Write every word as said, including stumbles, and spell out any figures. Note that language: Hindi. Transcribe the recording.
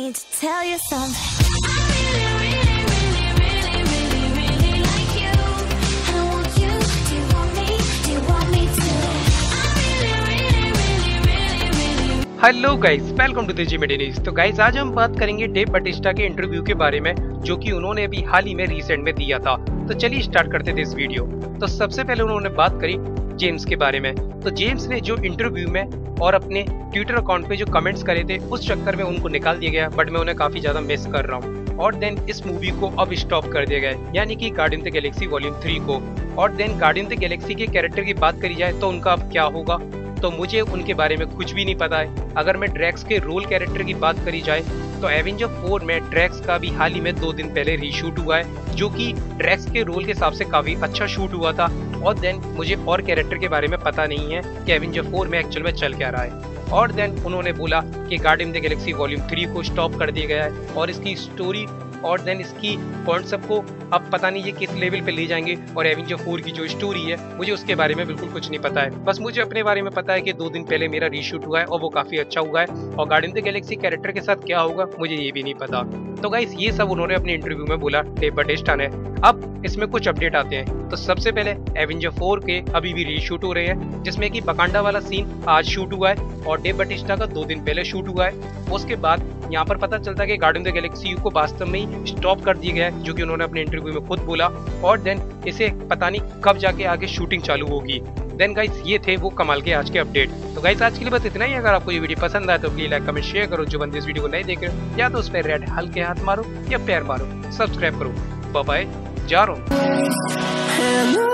need to tell you something. I really, really hello guys, welcome to the AG media news. तो गाइज आज हम बात करेंगे डेव बाटिस्टा के इंटरव्यू के बारे में जो कि उन्होंने अभी हाल ही में रिसेंट में दिया था। तो चलिए स्टार्ट करते थे इस वीडियो। तो सबसे पहले उन्होंने बात करी जेम्स के बारे में। तो जेम्स ने जो इंटरव्यू में और अपने ट्विटर अकाउंट पे जो कमेंट्स करे थे उस चक्कर में उनको निकाल दिया गया, बट मैं उन्हें काफी ज्यादा मिस कर रहा हूँ। और देन इस मूवी को अब स्टॉप कर दिया गया, यानी कि guardian of the Galaxy volume three को। और then guardian of the Galaxy के कैरेक्टर की बात करी जाए तो उनका अब क्या होगा, तो मुझे उनके बारे में कुछ भी नहीं पता है। अगर मैं ड्रैक्स के रोल कैरेक्टर की बात करी जाए तो एवेंजर फोर में ड्रैक्स का भी हाल ही में दो दिन पहले रीशूट हुआ है, जो कि ड्रैक्स के रोल के हिसाब से काफी अच्छा शूट हुआ था। और देन मुझे और कैरेक्टर के बारे में पता नहीं है कि एवेंजर फोर में एक्चुअल में चल क्या रहा है। और देन उन्होंने बोला कि guardian of the Galaxy volume three को स्टॉप कर दिया गया है और इसकी स्टोरी और देन इसकी कॉन्सेप्ट को अब पता नहीं ये किस लेवल पे ले जाएंगे। और एवेंजर फोर की जो स्टोरी है मुझे उसके बारे में बिल्कुल कुछ नहीं पता है। बस मुझे अपने बारे में पता है कि दो दिन पहले मेरा रीशूट हुआ है और वो काफी अच्छा हुआ है। और guardian of the Galaxy character के साथ क्या होगा मुझे ये भी नहीं पता। तो गाइस ये सब उन्होंने अपने इंटरव्यू में बोला डेव बाटिस्टा ने। अब इसमें कुछ अपडेट आते हैं। तो सबसे पहले एवेंजर फोर के अभी भी रीशूट हो रहे हैं, जिसमें कि वकांडा वाला सीन आज शूट हुआ है और डेव बाटिस्टा का दो दिन पहले शूट हुआ है। उसके बाद यहाँ पर पता चलता है कि गार्डियन ऑफ द गैलेक्सी को वास्तव में ही स्टॉप कर दिया गया है, जो कि उन्होंने अपने इंटरव्यू में खुद बोला। और देन इसे पता नहीं कब जाके आगे शूटिंग चालू होगी। देन गाइस ये थे वो कमाल के आज के अपडेट। तो गाइस आज के लिए बस इतना ही। अगर आपको ये वीडियो पसंद आए तो प्लीज लाइक कमेंट शेयर करो। जो बंदे इस वीडियो को नहीं देख रहे या तो उस पर रेड हल्के हाथ मारो या पैर मारो, सब्सक्राइब करो। बाय बाय, जा रहा हूँ।